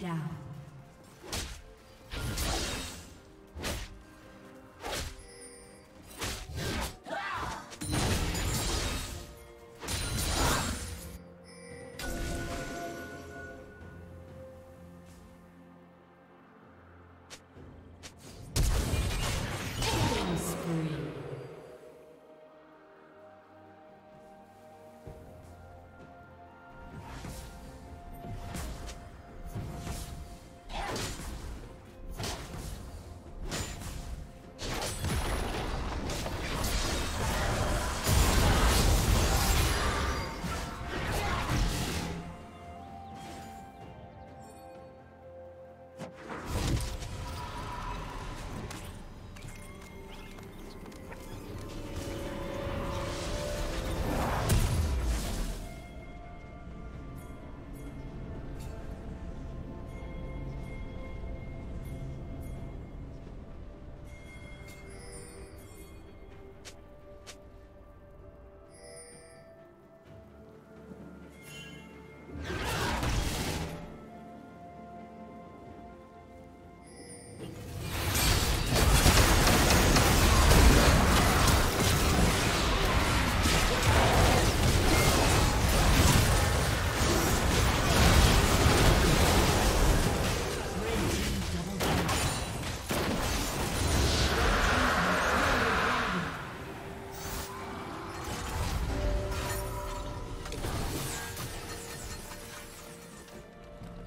down.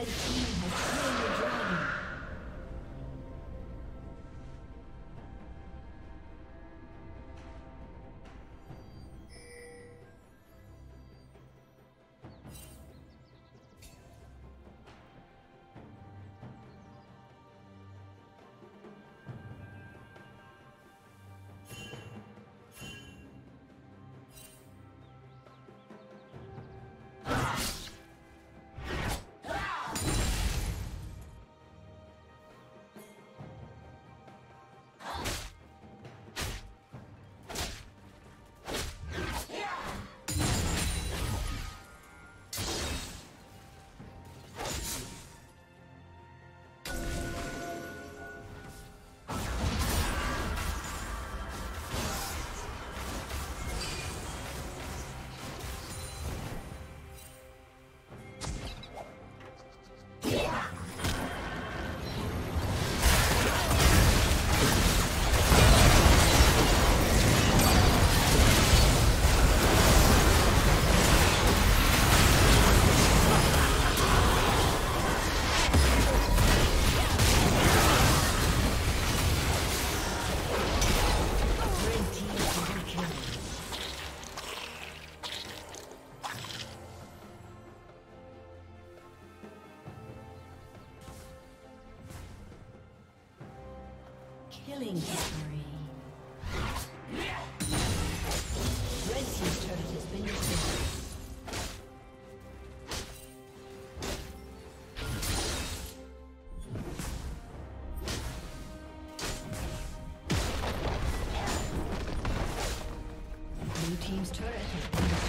Red team has slain the dragon. Killing spree. Red team's turret has been destroyed. Blue team's turret has been destroyed.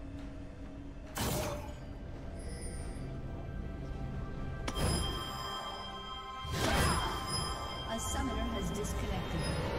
A summoner has disconnected.